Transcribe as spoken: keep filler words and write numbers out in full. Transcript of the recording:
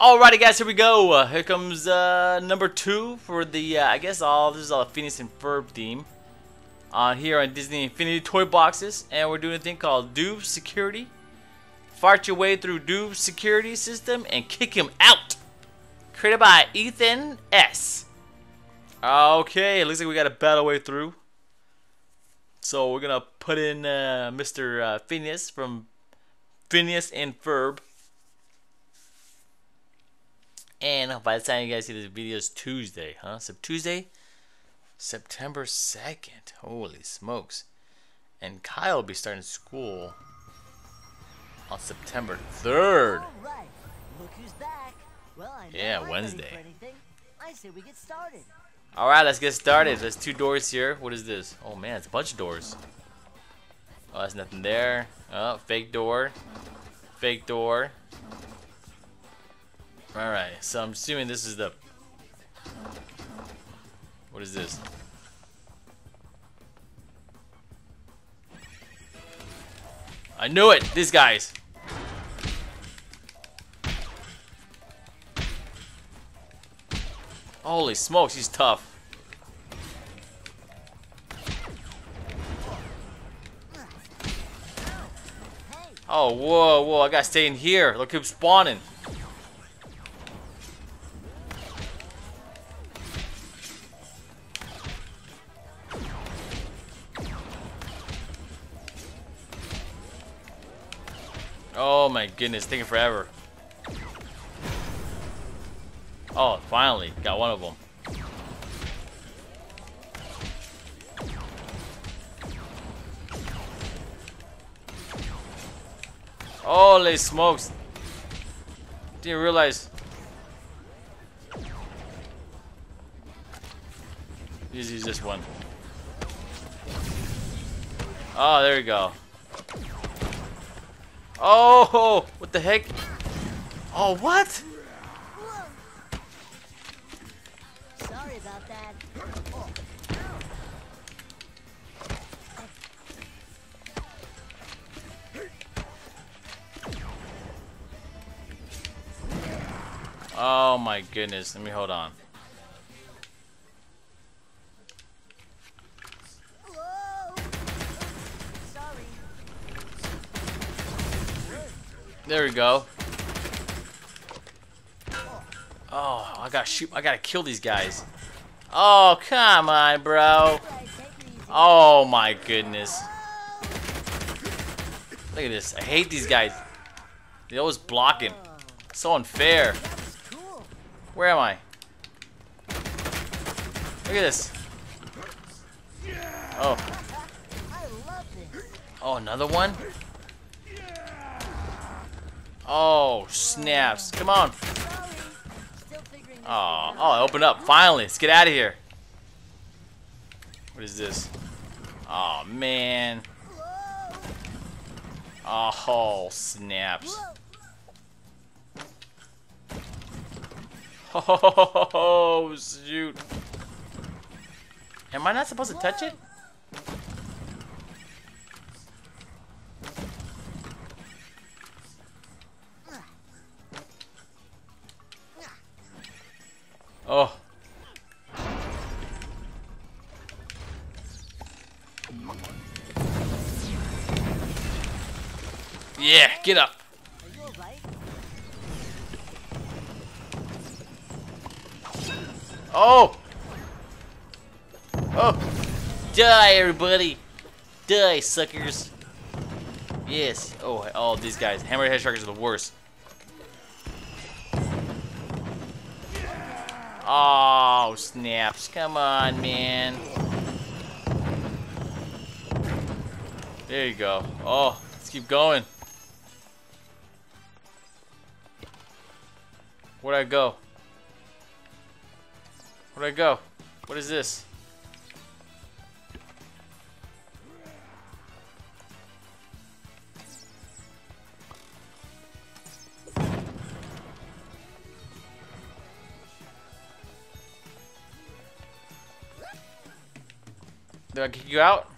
Alrighty, guys, here we go. Uh, here comes uh, number two for the, uh, I guess, all this is all Phineas and Ferb theme on uh, here on Disney Infinity toy boxes, and we're doing a thing called Duve Security. Fart your way through Duve's security system and kick him out. Created by Ethan S. Okay, it looks like we got a battle way through. So we're gonna put in uh, Mister Uh, Phineas from Phineas and Ferb. And by the time you guys see this video, it's Tuesday, huh? So Tuesday, September second. Holy smokes. And Kyle will be starting school on September third. All right. Look who's back. Well, I yeah, Wednesday. I say we get started. All right, let's get started. There's two doors here. What is this? Oh, man, it's a bunch of doors. Oh, there's nothing there. Oh, fake door. Fake door. Alright, so I'm assuming this is the... What is this? I knew it! These guys! Holy smokes, he's tough. Oh, whoa, whoa, I gotta stay in here. Look who's spawning. Oh my goodness, taking forever. Oh, finally, got one of them. Holy smokes. Didn't realize. Let's use this one. Oh, there we go. Oh, what the heck? Oh, what? Sorry about that. Oh my goodness, let me hold on. There we go. Oh, I gotta shoot. I gotta kill these guys. Oh, come on, bro. Oh, my goodness. Look at this. I hate these guys. They always blocking. So unfair. Where am I? Look at this. Oh. Oh, another one? Oh, snaps. Come on. Oh, oh, open up. Finally. Let's get out of here. What is this? Oh, man. Oh, snaps. Oh, shoot. Am I not supposed to touch it? Oh. Yeah, get up. Are you all right? Oh. Oh. Die, everybody. Die, suckers. Yes. Oh, all oh, these guys. Hammerhead sharks are the worst. Oh, snaps. Come on, man. There you go. Oh, let's keep going. Where'd I go? Where'd I go? What is this? Did I kick you out?